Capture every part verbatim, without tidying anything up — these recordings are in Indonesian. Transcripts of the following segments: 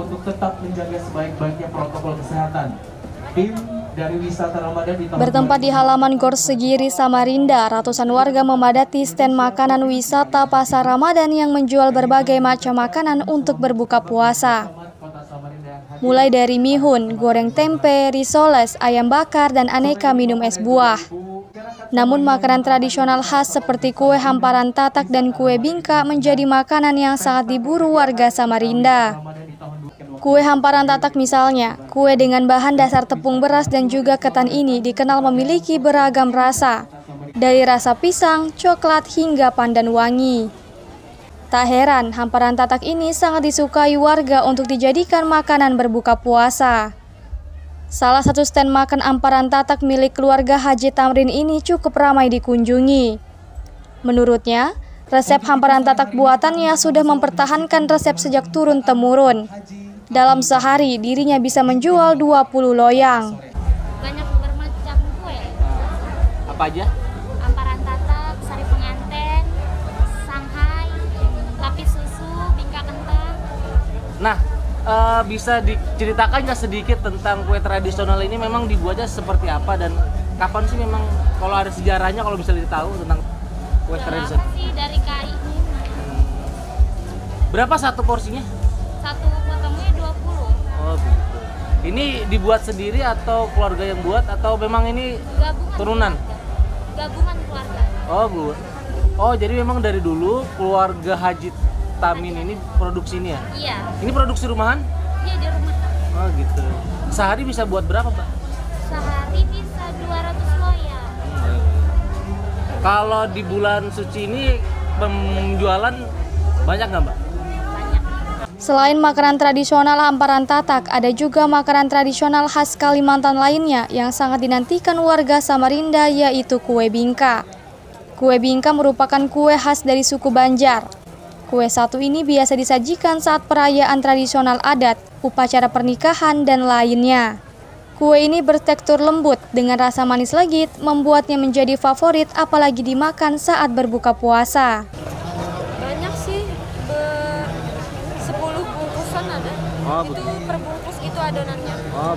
untuk tetap menjaga sebaik-baiknya protokol kesehatan. Tim dari wisata Ramadhan di bertempat di halaman Gor Segiri Samarinda, ratusan warga memadati stand makanan wisata Pasar Ramadhan yang menjual berbagai macam makanan untuk berbuka puasa. Mulai dari mihun, goreng tempe, risoles, ayam bakar, dan aneka minum es buah. Namun makanan tradisional khas seperti kue hamparan tatak dan kue bingka menjadi makanan yang sangat diburu warga Samarinda. Kue hamparan tatak misalnya, kue dengan bahan dasar tepung beras dan juga ketan ini dikenal memiliki beragam rasa, dari rasa pisang, coklat hingga pandan wangi. Tak heran, hamparan tatak ini sangat disukai warga untuk dijadikan makanan berbuka puasa. Salah satu stand makan hamparan tatak milik keluarga Haji Tamrin ini cukup ramai dikunjungi. Menurutnya, resep hamparan tatak buatannya sudah mempertahankan resep sejak turun-temurun. Dalam sehari, dirinya bisa menjual dua puluh loyang. Banyak bermacam kue. Apa aja? Hamparan tatak, sari penganten, sanghai, lapis susu, bingka kentang. Nah, uh, bisa diceritakan nggak sedikit tentang kue tradisional ini memang dibuatnya seperti apa? Dan kapan sih memang kalau ada sejarahnya kalau bisa ditahu tentang kue tradisional? Sih dari K I. Hmm. Berapa satu porsinya? Satu potongnya dua puluh. Oh gitu. Ini dibuat sendiri atau keluarga yang buat atau memang ini gabungan turunan? Keluarga. Gabungan keluarga. Oh, Bu. Oh, jadi memang dari dulu keluarga Haji Tamrin ini produksi ini ya? Iya. Ini produksi rumahan? Iya, di rumah. Oh, gitu. Sehari bisa buat berapa, Pak? Sehari bisa dua ratus loyang. Hmm. Kalau di bulan suci ini penjualan banyak nggak, Mbak? Selain makanan tradisional hamparan tatak, ada juga makanan tradisional khas Kalimantan lainnya yang sangat dinantikan warga Samarinda, yaitu kue bingka. Kue bingka merupakan kue khas dari suku Banjar. Kue satu ini biasa disajikan saat perayaan tradisional adat, upacara pernikahan, dan lainnya. Kue ini bertekstur lembut dengan rasa manis legit, membuatnya menjadi favorit apalagi dimakan saat berbuka puasa. Oh, itu perbungkus gitu adonannya. Oh,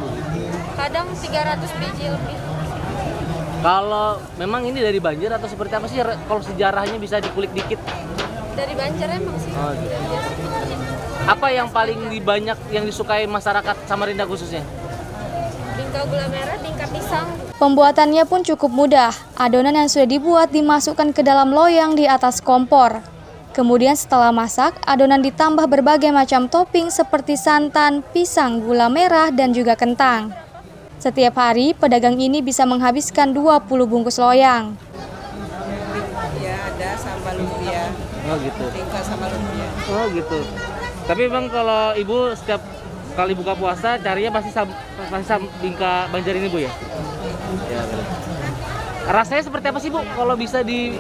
kadang tiga ratus biji lebih. Kalau memang ini dari Banjar atau seperti apa sih? Kalau sejarahnya bisa dikulik dikit. Dari Banjar emang sih. Oh, gitu. Apa yang paling banyak yang disukai masyarakat Samarinda khususnya? Bingka gula merah, bingka pisang. Pembuatannya pun cukup mudah. Adonan yang sudah dibuat dimasukkan ke dalam loyang di atas kompor. Kemudian setelah masak, adonan ditambah berbagai macam topping seperti santan, pisang, gula merah, dan juga kentang. Setiap hari, pedagang ini bisa menghabiskan dua puluh bungkus loyang. Iya, ada sambal lumpia. Oh gitu. Bingka sambal lumpia. Oh gitu. Tapi Bang, kalau Ibu setiap kali buka puasa, carinya pasti sam, pasti sam bingka Banjar ini, Bu, ya? Iya, benar. Rasanya seperti apa sih, Bu? Kalau bisa di...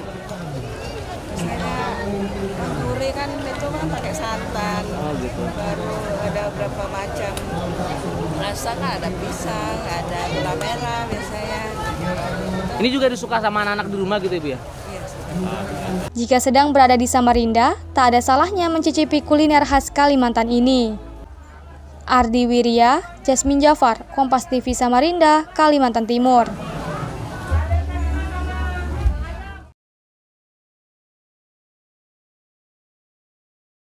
Kuri kan itu kan pakai santan. Oh, gitu. Baru ada berapa macam rasa, nggak ada pisang, nggak ada gula merah biasanya. Ini juga disuka sama anak-anak di rumah gitu, Ibu, ya? Iya. Jika sedang berada di Samarinda, tak ada salahnya mencicipi kuliner khas Kalimantan ini. Ardi Wiria, Jasmine Jafar, Kompas T V Samarinda, Kalimantan Timur.